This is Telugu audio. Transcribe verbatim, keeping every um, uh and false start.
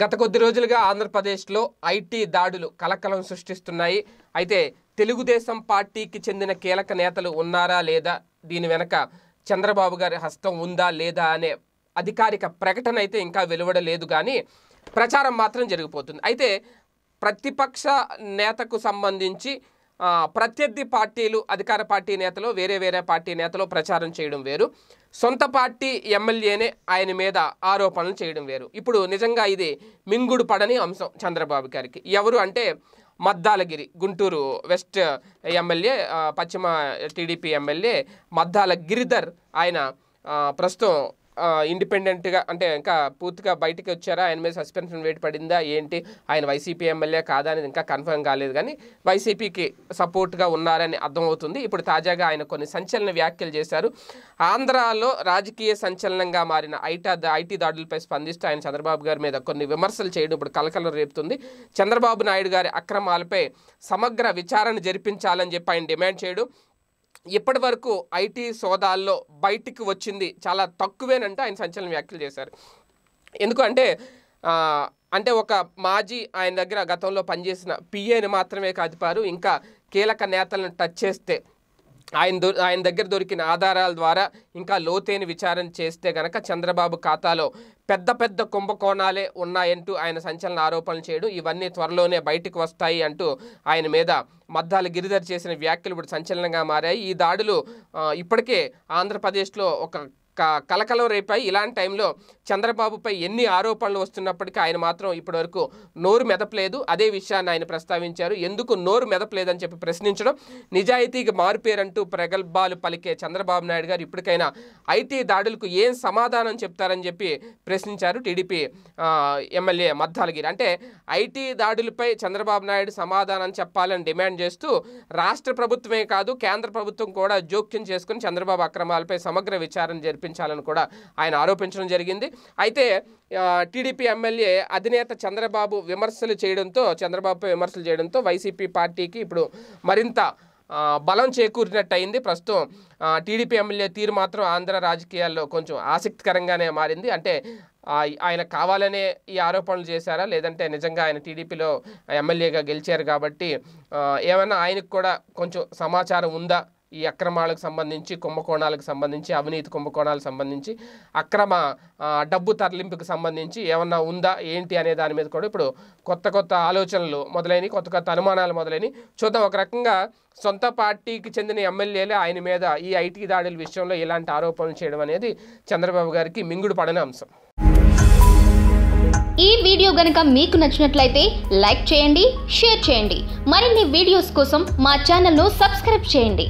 గత కొద్ది రోజులుగా ఆంధ్రప్రదేశ్లో ఐటీ దాడులు కలకలం సృష్టిస్తున్నాయి. అయితే తెలుగుదేశం పార్టీకి చెందిన కీలక నేతలు ఉన్నారా లేదా, దీని వెనక చంద్రబాబు గారి హస్తం ఉందా లేదా అనే అధికారిక ప్రకటన అయితే ఇంకా వెలువడలేదు, కానీ ప్రచారం మాత్రం జరిగిపోతుంది. అయితే ప్రతిపక్ష నేతకు సంబంధించి ప్రత్యర్థి పార్టీలు, అధికార పార్టీ నేతలు వేరే వేరే పార్టీ నేతలు ప్రచారం చేయడం వేరు, సొంత పార్టీ ఎమ్మెల్యేనే ఆయన మీద ఆరోపణలు చేయడం వేరు. ఇప్పుడు నిజంగా ఇది మింగుడు పడని అంశం చంద్రబాబు గారికి. ఎవరు అంటే మద్దాల గిరి, గుంటూరు వెస్ట్ ఎమ్మెల్యే, పశ్చిమ టీడీపీ ఎమ్మెల్యే మద్దాల గిరిధర్. ఆయన ప్రస్తుతం ఇండిపెండెంట్గా, అంటే ఇంకా పూర్తిగా బయటికి వచ్చారా, ఆయన మీద సస్పెన్షన్ వేటు పడిందా ఏంటి, ఆయన వైసీపీ ఎమ్మెల్యే కాదా అనేది ఇంకా కన్ఫర్మ్ కాలేదు, కానీ వైసీపీకి సపోర్ట్గా ఉన్నారని అర్థమవుతుంది. ఇప్పుడు తాజాగా ఆయన కొన్ని సంచలన వ్యాఖ్యలు చేశారు. ఆంధ్రాలో రాజకీయ సంచలనంగా మారిన ఐటా ఐటీ దాడులపై స్పందిస్తూ ఆయన చంద్రబాబు గారి మీద కొన్ని విమర్శలు చేయడం ఇప్పుడు కలకలం రేపుతుంది. చంద్రబాబు నాయుడు గారి అక్రమాలపై సమగ్ర విచారణ జరిపించాలని చెప్పి ఆయన డిమాండ్ చేయడం. ఇప్పటి వరకు ఐటీ సోదాల్లో బయటికి వచ్చింది చాలా తక్కువేనంటూ ఆయన సంచలన వ్యాఖ్యలు చేశారు. ఎందుకంటే అంటే ఒక మాజీ, ఆయన దగ్గర గతంలో పనిచేసిన పిఏని మాత్రమే కాదుపారు, ఇంకా కీలక నేతలను టచ్ చేస్తే ఆయన దొ ఆయన దగ్గర దొరికిన ఆధారాల ద్వారా ఇంకా లోతైన విచారణ చేస్తే గనక చంద్రబాబు ఖాతాలో పెద్ద పెద్ద కుంభకోణాలే ఉన్నాయంటూ ఆయన సంచలన ఆరోపణలు చేయడం, ఇవన్నీ త్వరలోనే బయటకు వస్తాయి అంటూ ఆయన మీద మద్దాల గిరిధర్ చేసిన వ్యాఖ్యలు ఇప్పుడు సంచలనంగా మారాయి. ఈ దాడులు ఇప్పటికే ఆంధ్రప్రదేశ్లో ఒక కలకలం రేపాయి. ఇలాంటి టైంలో చంద్రబాబుపై ఎన్ని ఆరోపణలు వస్తున్నప్పటికీ ఆయన మాత్రం ఇప్పటి వరకు నోరు మెదపలేదు. అదే విషయాన్ని ఆయన ప్రస్తావించారు. ఎందుకు నోరు మెదపలేదని చెప్పి ప్రశ్నించడం నిజాయితీకి మారుపేరంటూ ప్రగల్భాలు పలికే చంద్రబాబు నాయుడు గారు ఇప్పటికైనా ఐటీ దాడులకు ఏం సమాధానం చెప్తారని చెప్పి ప్రశ్నించారు టీడీపీ ఎమ్మెల్యే మద్దాల గిరి. అంటే ఐటీ దాడులపై చంద్రబాబు నాయుడు సమాధానం చెప్పాలని డిమాండ్ చేస్తూ రాష్ట్ర ప్రభుత్వమే కాదు కేంద్ర ప్రభుత్వం కూడా జోక్యం చేసుకుని చంద్రబాబు అక్రమాలపై సమగ్ర విచారణ జరిపి ని కూడా ఆయన ఆరోపించడం జరిగింది. అయితే టీడీపీ ఎమ్మెల్యే అధినేత చంద్రబాబు విమర్శలు చేయడంతో చంద్రబాబుపై విమర్శలు చేయడంతో వైసీపీ పార్టీకి ఇప్పుడు మరింత బలం చేకూరినట్టు అయింది. ప్రస్తుతం టీడీపీ ఎమ్మెల్యే తీరు మాత్రం ఆంధ్ర రాజకీయాల్లో కొంచెం ఆసక్తికరంగానే మారింది. అంటే ఆయన కావాలనే ఈ ఆరోపణలు చేశారా, లేదంటే నిజంగా ఆయన టీడీపీలో ఎమ్మెల్యేగా గెలిచారు కాబట్టి ఏమైనా ఆయనకు కూడా కొంచెం సమాచారం ఉందా ఈ అక్రమాలకు సంబంధించి, కుంభకోణాలకు సంబంధించి, అవినీతి కుంభకోణాలకు సంబంధించి, అక్రమ డబ్బు తరలింపుకు సంబంధించి ఏమన్నా ఉందా ఏంటి అనే దాని మీద కూడా ఇప్పుడు కొత్త కొత్త ఆలోచనలు మొదలైనవి, కొత్త కొత్త అనుమానాలు మొదలైనవి. చూద్దాం, ఒక రకంగా సొంత పార్టీకి చెందిన ఎమ్మెల్యేలే ఆయన మీద ఈ ఐటీ దాడుల విషయంలో ఇలాంటి ఆరోపణలు చేయడం అనేది చంద్రబాబు గారికి మింగుడు పడని అంశం. ఈ వీడియో గనుక మీకు నచ్చినట్లయితే లైక్ చేయండి, షేర్ చేయండి. మరిన్ని వీడియోస్ కోసం మా ఛానల్ను సబ్స్క్రైబ్ చేయండి.